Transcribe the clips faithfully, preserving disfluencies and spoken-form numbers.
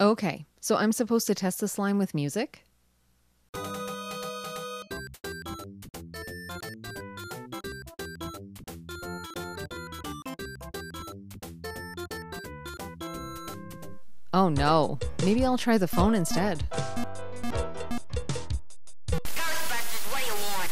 Okay, so I'm supposed to test this line with music? Oh no, maybe I'll try the phone instead. Ghostbusters, what do you want?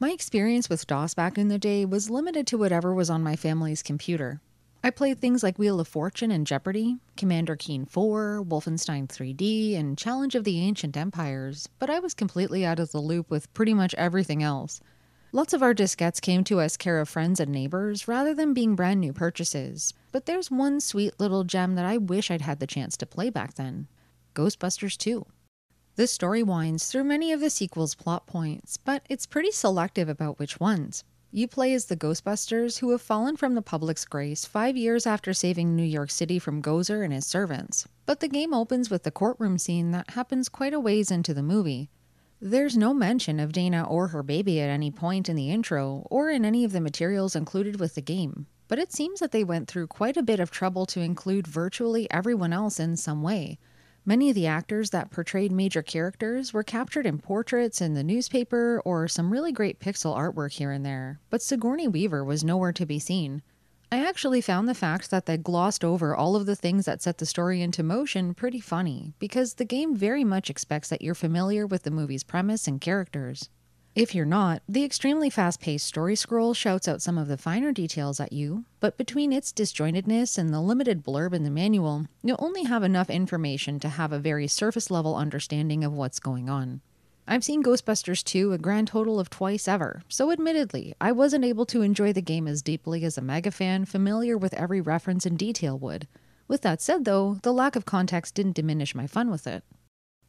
My experience with DOS back in the day was limited to whatever was on my family's computer. I played things like Wheel of Fortune and Jeopardy, Commander Keen four, Wolfenstein three D, and Challenge of the Ancient Empires, but I was completely out of the loop with pretty much everything else. Lots of our diskettes came to us care of friends and neighbors rather than being brand new purchases, but there's one sweet little gem that I wish I'd had the chance to play back then, Ghostbusters two. This story winds through many of the sequel's plot points, but it's pretty selective about which ones. You play as the Ghostbusters who have fallen from the public's grace five years after saving New York City from Gozer and his servants, but the game opens with the courtroom scene that happens quite a ways into the movie. There's no mention of Dana or her baby at any point in the intro or in any of the materials included with the game, but it seems that they went through quite a bit of trouble to include virtually everyone else in some way. Many of the actors that portrayed major characters were captured in portraits in the newspaper or some really great pixel artwork here and there, but Sigourney Weaver was nowhere to be seen. I actually found the fact that they glossed over all of the things that set the story into motion pretty funny, because the game very much expects that you're familiar with the movie's premise and characters. If you're not, the extremely fast-paced story scroll shouts out some of the finer details at you, but between its disjointedness and the limited blurb in the manual, you'll only have enough information to have a very surface-level understanding of what's going on. I've seen Ghostbusters two a grand total of twice ever, so admittedly, I wasn't able to enjoy the game as deeply as a mega fan familiar with every reference and detail would. With that said though, the lack of context didn't diminish my fun with it.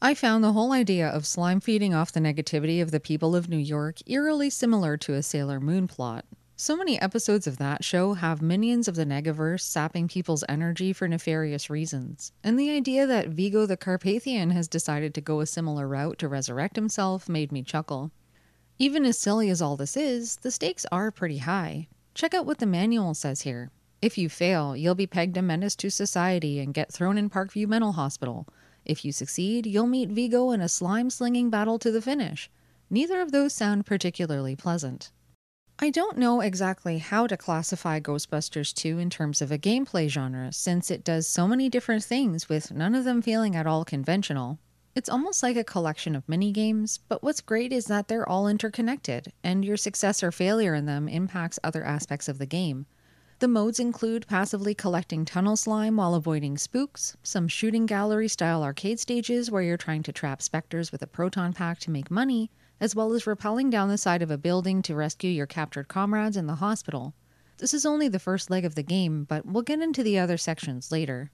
I found the whole idea of slime feeding off the negativity of the people of New York eerily similar to a Sailor Moon plot. So many episodes of that show have minions of the Negaverse sapping people's energy for nefarious reasons, and the idea that Vigo the Carpathian has decided to go a similar route to resurrect himself made me chuckle. Even as silly as all this is, the stakes are pretty high. Check out what the manual says here. If you fail, you'll be pegged a menace to society and get thrown in Parkview Mental Hospital. If you succeed, you'll meet Vigo in a slime-slinging battle to the finish. Neither of those sound particularly pleasant. I don't know exactly how to classify Ghostbusters two in terms of a gameplay genre, since it does so many different things with none of them feeling at all conventional. It's almost like a collection of mini-games, but what's great is that they're all interconnected, and your success or failure in them impacts other aspects of the game. The modes include passively collecting tunnel slime while avoiding spooks, some shooting gallery-style arcade stages where you're trying to trap specters with a proton pack to make money, as well as rappelling down the side of a building to rescue your captured comrades in the hospital. This is only the first leg of the game, but we'll get into the other sections later.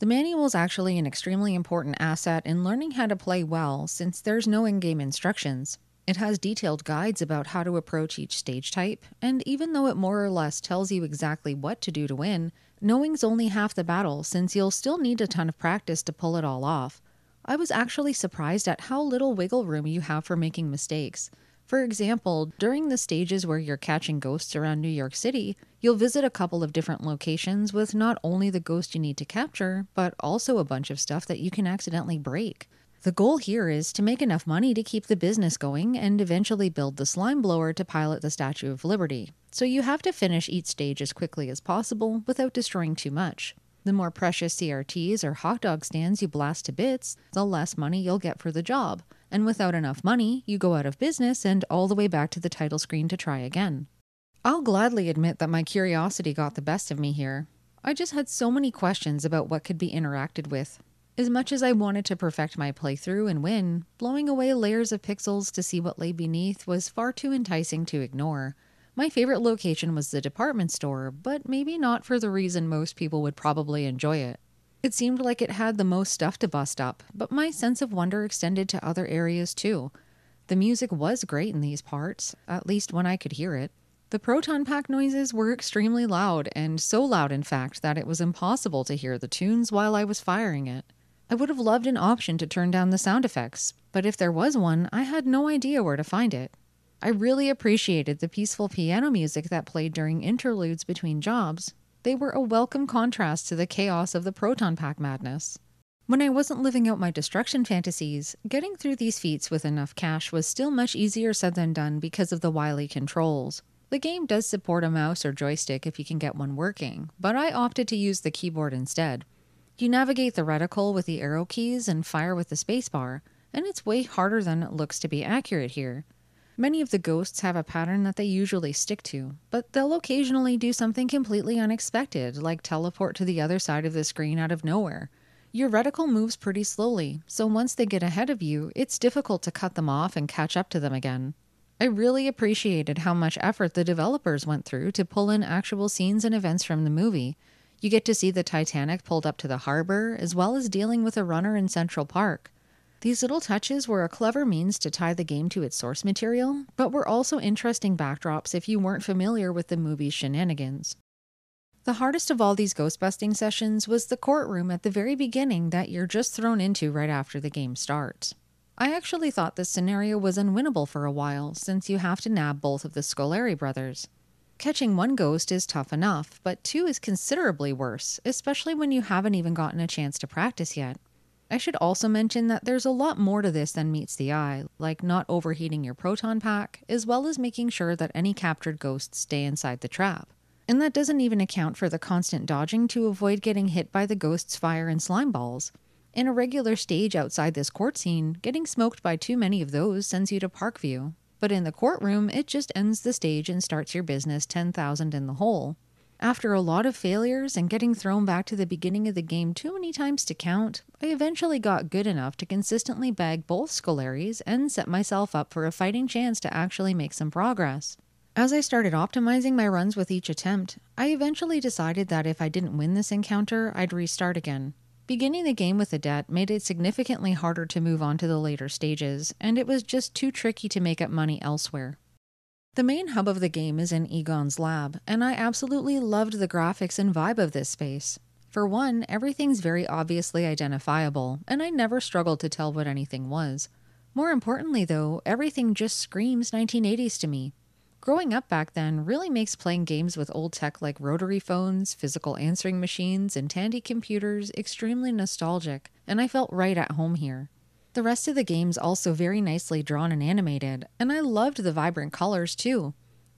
The manual is actually an extremely important asset in learning how to play well, since there's no in-game instructions. It has detailed guides about how to approach each stage type, and even though it more or less tells you exactly what to do to win, knowing's only half the battle since you'll still need a ton of practice to pull it all off. I was actually surprised at how little wiggle room you have for making mistakes. For example, during the stages where you're catching ghosts around New York City, you'll visit a couple of different locations with not only the ghost you need to capture, but also a bunch of stuff that you can accidentally break. The goal here is to make enough money to keep the business going and eventually build the slime blower to pilot the Statue of Liberty, so you have to finish each stage as quickly as possible without destroying too much. The more precious C R Ts or hot dog stands you blast to bits, the less money you'll get for the job, and without enough money, you go out of business and all the way back to the title screen to try again. I'll gladly admit that my curiosity got the best of me here. I just had so many questions about what could be interacted with. As much as I wanted to perfect my playthrough and win, blowing away layers of pixels to see what lay beneath was far too enticing to ignore. My favorite location was the department store, but maybe not for the reason most people would probably enjoy it. It seemed like it had the most stuff to bust up, but my sense of wonder extended to other areas too. The music was great in these parts, at least when I could hear it. The proton pack noises were extremely loud, and so loud in fact that it was impossible to hear the tunes while I was firing it. I would have loved an option to turn down the sound effects, but if there was one, I had no idea where to find it. I really appreciated the peaceful piano music that played during interludes between jobs. They were a welcome contrast to the chaos of the proton pack madness. When I wasn't living out my destruction fantasies, getting through these feats with enough cash was still much easier said than done because of the wily controls. The game does support a mouse or joystick if you can get one working, but I opted to use the keyboard instead. You navigate the reticle with the arrow keys and fire with the spacebar, and it's way harder than it looks to be accurate here. Many of the ghosts have a pattern that they usually stick to, but they'll occasionally do something completely unexpected, like teleport to the other side of the screen out of nowhere. Your reticle moves pretty slowly, so once they get ahead of you, it's difficult to cut them off and catch up to them again. I really appreciated how much effort the developers went through to pull in actual scenes and events from the movie. You get to see the Titanic pulled up to the harbor, as well as dealing with a runner in Central Park. These little touches were a clever means to tie the game to its source material, but were also interesting backdrops if you weren't familiar with the movie's shenanigans. The hardest of all these ghostbusting sessions was the courtroom at the very beginning that you're just thrown into right after the game starts. I actually thought this scenario was unwinnable for a while, since you have to nab both of the Scolari brothers. Catching one ghost is tough enough, but two is considerably worse, especially when you haven't even gotten a chance to practice yet. I should also mention that there's a lot more to this than meets the eye, like not overheating your proton pack, as well as making sure that any captured ghosts stay inside the trap. And that doesn't even account for the constant dodging to avoid getting hit by the ghost's fire and slime balls. In a regular stage outside this court scene, getting smoked by too many of those sends you to Parkview. But in the courtroom, it just ends the stage and starts your business ten thousand in the hole. After a lot of failures and getting thrown back to the beginning of the game too many times to count, I eventually got good enough to consistently bag both Scolaris and set myself up for a fighting chance to actually make some progress. As I started optimizing my runs with each attempt, I eventually decided that if I didn't win this encounter, I'd restart again. Beginning the game with a debt made it significantly harder to move on to the later stages, and it was just too tricky to make up money elsewhere. The main hub of the game is in Egon's lab, and I absolutely loved the graphics and vibe of this space. For one, everything's very obviously identifiable, and I never struggled to tell what anything was. More importantly though, everything just screams nineteen eighties to me. Growing up back then really makes playing games with old tech like rotary phones, physical answering machines, and Tandy computers extremely nostalgic, and I felt right at home here. The rest of the game's also very nicely drawn and animated, and I loved the vibrant colors too.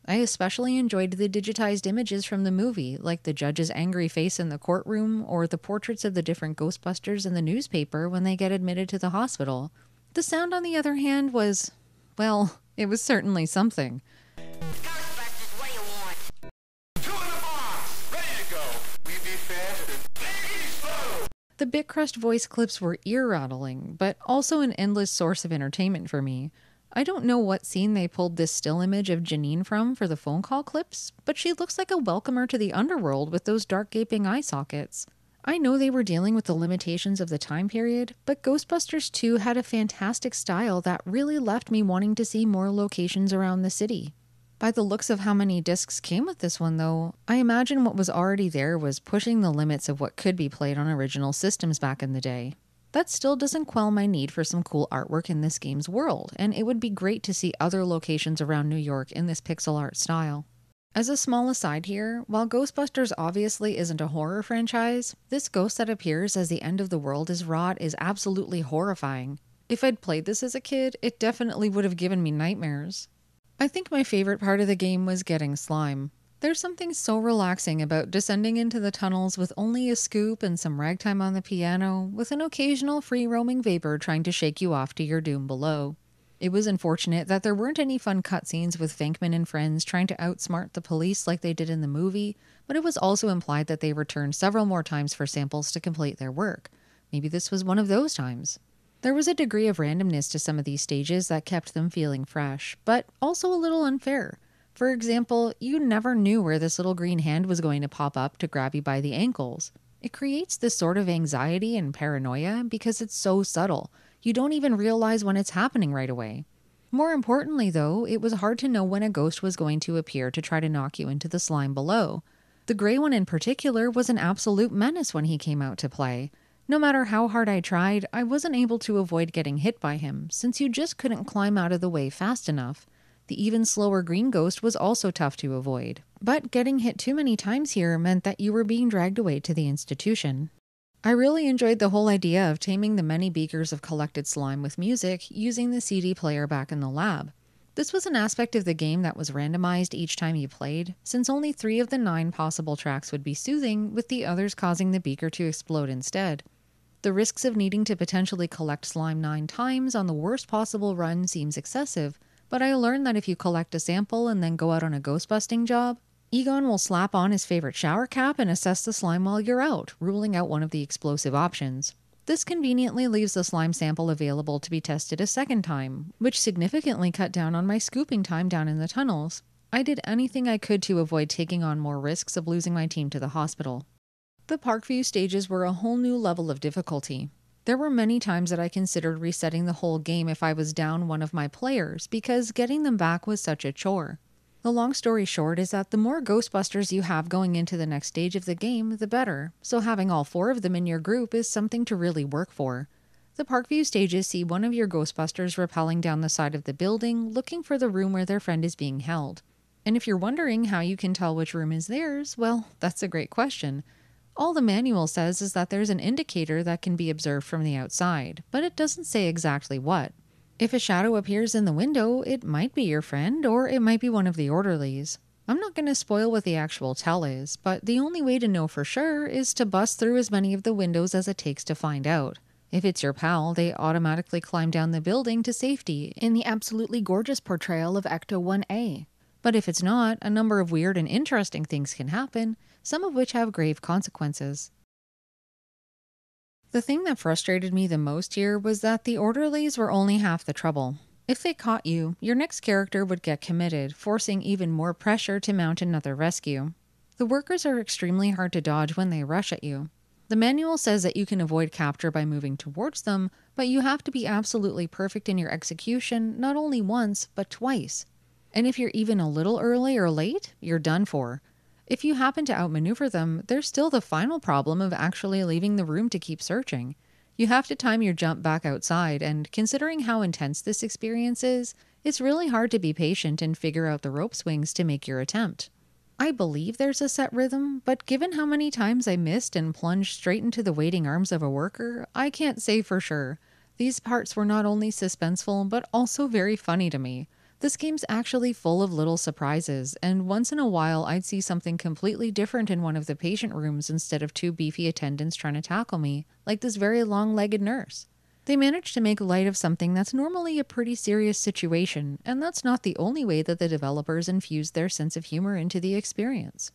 I especially enjoyed the digitized images from the movie, like the judge's angry face in the courtroom or the portraits of the different Ghostbusters in the newspaper when they get admitted to the hospital. The sound, on the other hand, was, well, it was certainly something. Ghostbusters, what do you want? Two in the box, ready to go. We be fast and be slow. The bit crushed voice clips were ear-rattling, but also an endless source of entertainment for me. I don't know what scene they pulled this still image of Janine from for the phone call clips, but she looks like a welcomer to the underworld with those dark gaping eye sockets. I know they were dealing with the limitations of the time period, but Ghostbusters two had a fantastic style that really left me wanting to see more locations around the city. By the looks of how many discs came with this one though, I imagine what was already there was pushing the limits of what could be played on original systems back in the day. That still doesn't quell my need for some cool artwork in this game's world, and it would be great to see other locations around New York in this pixel art style. As a small aside here, while Ghostbusters obviously isn't a horror franchise, this ghost that appears as the end of the world is wrought is absolutely horrifying. If I'd played this as a kid, it definitely would have given me nightmares. I think my favorite part of the game was getting slime. There's something so relaxing about descending into the tunnels with only a scoop and some ragtime on the piano, with an occasional free-roaming vapor trying to shake you off to your doom below. It was unfortunate that there weren't any fun cutscenes with Fankman and friends trying to outsmart the police like they did in the movie, but it was also implied that they returned several more times for samples to complete their work. Maybe this was one of those times. There was a degree of randomness to some of these stages that kept them feeling fresh, but also a little unfair. For example, you never knew where this little green hand was going to pop up to grab you by the ankles. It creates this sort of anxiety and paranoia because it's so subtle. You don't even realize when it's happening right away. More importantly, though, it was hard to know when a ghost was going to appear to try to knock you into the slime below. The gray one in particular was an absolute menace when he came out to play. No matter how hard I tried, I wasn't able to avoid getting hit by him, since you just couldn't climb out of the way fast enough. The even slower green ghost was also tough to avoid, but getting hit too many times here meant that you were being dragged away to the institution. I really enjoyed the whole idea of taming the many beakers of collected slime with music using the C D player back in the lab. This was an aspect of the game that was randomized each time you played, since only three of the nine possible tracks would be soothing, with the others causing the beaker to explode instead. The risks of needing to potentially collect slime nine times on the worst possible run seems excessive, but I learned that if you collect a sample and then go out on a ghost-busting job, Egon will slap on his favorite shower cap and assess the slime while you're out, ruling out one of the explosive options. This conveniently leaves the slime sample available to be tested a second time, which significantly cut down on my scooping time down in the tunnels. I did anything I could to avoid taking on more risks of losing my team to the hospital. The Parkview stages were a whole new level of difficulty. There were many times that I considered resetting the whole game if I was down one of my players, because getting them back was such a chore. The long story short is that the more Ghostbusters you have going into the next stage of the game, the better, so having all four of them in your group is something to really work for. The Parkview stages see one of your Ghostbusters rappelling down the side of the building, looking for the room where their friend is being held. And if you're wondering how you can tell which room is theirs, well, that's a great question. All the manual says is that there's an indicator that can be observed from the outside, but it doesn't say exactly what. If a shadow appears in the window, it might be your friend, or it might be one of the orderlies. I'm not going to spoil what the actual tell is, but the only way to know for sure is to bust through as many of the windows as it takes to find out. If it's your pal, they automatically climb down the building to safety in the absolutely gorgeous portrayal of ecto one A. But if it's not, a number of weird and interesting things can happen, some of which have grave consequences. The thing that frustrated me the most here was that the orderlies were only half the trouble. If they caught you, your next character would get committed, forcing even more pressure to mount another rescue. The workers are extremely hard to dodge when they rush at you. The manual says that you can avoid capture by moving towards them, but you have to be absolutely perfect in your execution, not only once, but twice. And if you're even a little early or late, you're done for. If you happen to outmaneuver them, there's still the final problem of actually leaving the room to keep searching. You have to time your jump back outside, and considering how intense this experience is, it's really hard to be patient and figure out the rope swings to make your attempt. I believe there's a set rhythm, but given how many times I missed and plunged straight into the waiting arms of a worker, I can't say for sure. These parts were not only suspenseful, but also very funny to me. This game's actually full of little surprises, and once in a while I'd see something completely different in one of the patient rooms instead of two beefy attendants trying to tackle me, like this very long-legged nurse. They managed to make light of something that's normally a pretty serious situation, and that's not the only way that the developers infused their sense of humor into the experience.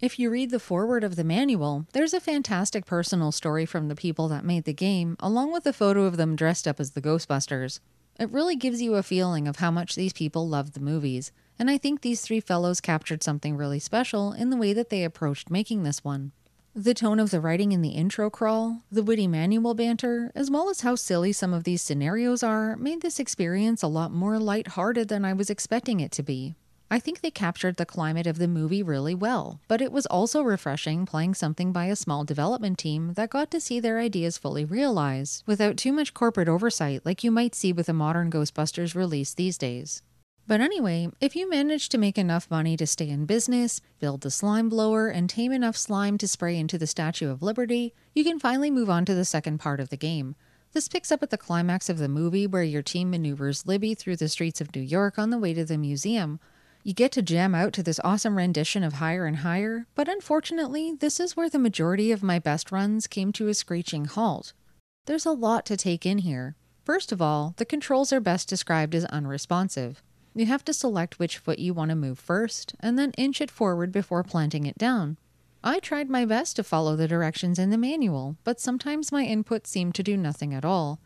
If you read the foreword of the manual, there's a fantastic personal story from the people that made the game, along with a photo of them dressed up as the Ghostbusters. It really gives you a feeling of how much these people loved the movies, and I think these three fellows captured something really special in the way that they approached making this one. The tone of the writing in the intro crawl, the witty manual banter, as well as how silly some of these scenarios are, made this experience a lot more lighthearted than I was expecting it to be. I think they captured the climate of the movie really well, but it was also refreshing playing something by a small development team that got to see their ideas fully realized, without too much corporate oversight like you might see with a modern Ghostbusters release these days. But anyway, if you manage to make enough money to stay in business, build the slime blower, and tame enough slime to spray into the Statue of Liberty, you can finally move on to the second part of the game. This picks up at the climax of the movie where your team maneuvers Libby through the streets of New York on the way to the museum. You get to jam out to this awesome rendition of Higher and Higher, but unfortunately, this is where the majority of my best runs came to a screeching halt. There's a lot to take in here. First of all, the controls are best described as unresponsive. You have to select which foot you want to move first, and then inch it forward before planting it down. I tried my best to follow the directions in the manual, but sometimes my input seemed to do nothing at all.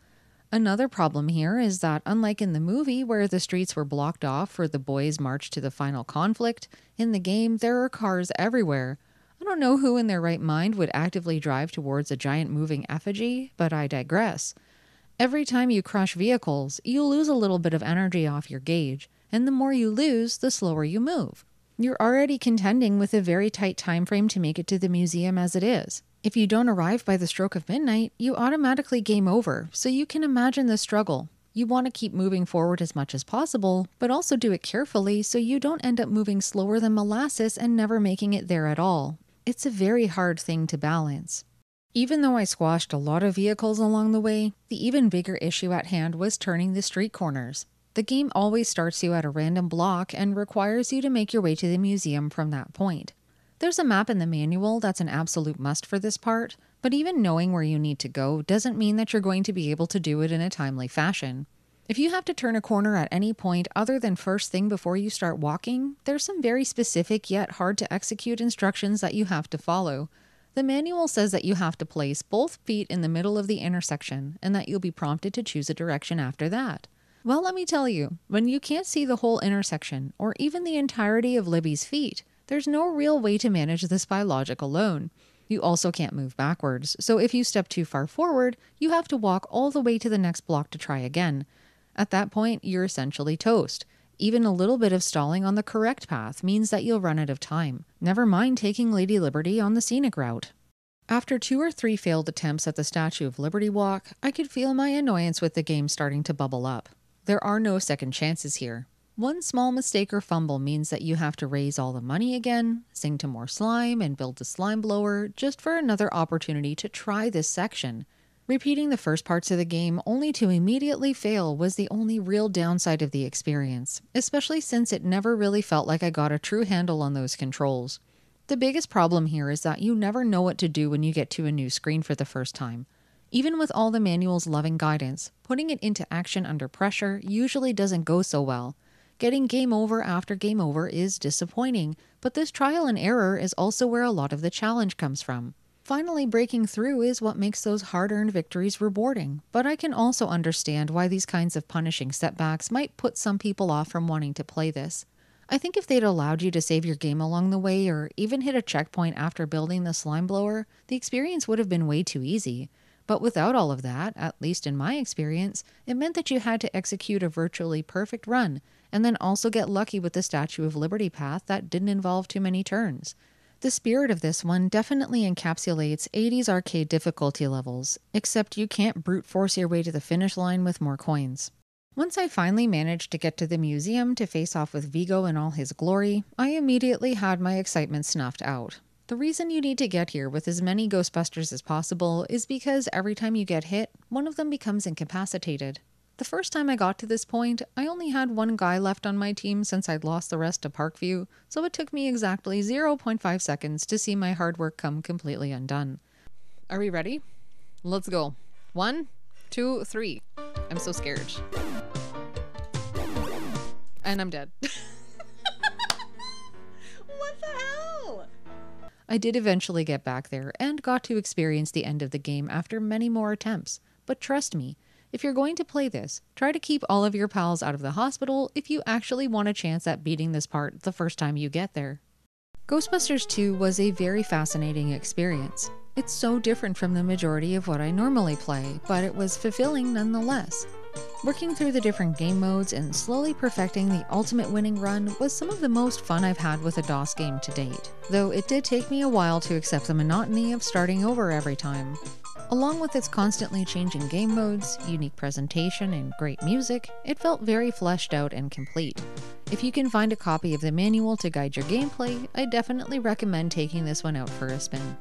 Another problem here is that, unlike in the movie where the streets were blocked off for the boys' march to the final conflict, in the game there are cars everywhere. I don't know who in their right mind would actively drive towards a giant moving effigy, but I digress. Every time you crush vehicles, you lose a little bit of energy off your gauge, and the more you lose, the slower you move. You're already contending with a very tight time frame to make it to the museum as it is. If you don't arrive by the stroke of midnight, you automatically game over, so you can imagine the struggle. You want to keep moving forward as much as possible, but also do it carefully so you don't end up moving slower than molasses and never making it there at all. It's a very hard thing to balance. Even though I squashed a lot of vehicles along the way, the even bigger issue at hand was turning the street corners. The game always starts you at a random block and requires you to make your way to the museum from that point. There's a map in the manual that's an absolute must for this part, but even knowing where you need to go doesn't mean that you're going to be able to do it in a timely fashion. If you have to turn a corner at any point other than first thing before you start walking, there's some very specific yet hard to execute instructions that you have to follow. The manual says that you have to place both feet in the middle of the intersection and that you'll be prompted to choose a direction after that. Well, let me tell you, when you can't see the whole intersection or even the entirety of Libby's feet, there's no real way to manage this by logic alone. You also can't move backwards, so if you step too far forward, you have to walk all the way to the next block to try again. At that point, you're essentially toast. Even a little bit of stalling on the correct path means that you'll run out of time. Never mind taking Lady Liberty on the scenic route. After two or three failed attempts at the Statue of Liberty walk, I could feel my annoyance with the game starting to bubble up. There are no second chances here. One small mistake or fumble means that you have to raise all the money again, sing to more slime, and build the slime blower just for another opportunity to try this section. Repeating the first parts of the game only to immediately fail was the only real downside of the experience, especially since it never really felt like I got a true handle on those controls. The biggest problem here is that you never know what to do when you get to a new screen for the first time. Even with all the manual's loving guidance, putting it into action under pressure usually doesn't go so well. Getting game over after game over is disappointing, but this trial and error is also where a lot of the challenge comes from. Finally, breaking through is what makes those hard-earned victories rewarding, but I can also understand why these kinds of punishing setbacks might put some people off from wanting to play this. I think if they'd allowed you to save your game along the way or even hit a checkpoint after building the slime blower, the experience would have been way too easy. But without all of that, at least in my experience, it meant that you had to execute a virtually perfect run, and then also get lucky with the Statue of Liberty path that didn't involve too many turns. The spirit of this one definitely encapsulates eighties arcade difficulty levels, except you can't brute force your way to the finish line with more coins. Once I finally managed to get to the museum to face off with Vigo in all his glory, I immediately had my excitement snuffed out. The reason you need to get here with as many Ghostbusters as possible is because every time you get hit, one of them becomes incapacitated. The first time I got to this point, I only had one guy left on my team since I'd lost the rest to Parkview, so it took me exactly zero point five seconds to see my hard work come completely undone. Are we ready? Let's go. One, two, three. I'm so scared. And I'm dead. What the hell? I did eventually get back there and got to experience the end of the game after many more attempts. But trust me, if you're going to play this, try to keep all of your pals out of the hospital if you actually want a chance at beating this part the first time you get there. Ghostbusters two was a very fascinating experience. It's so different from the majority of what I normally play, but it was fulfilling nonetheless. Working through the different game modes and slowly perfecting the ultimate winning run was some of the most fun I've had with a DOS game to date, though it did take me a while to accept the monotony of starting over every time. Along with its constantly changing game modes, unique presentation, and great music, it felt very fleshed out and complete. If you can find a copy of the manual to guide your gameplay, I definitely recommend taking this one out for a spin.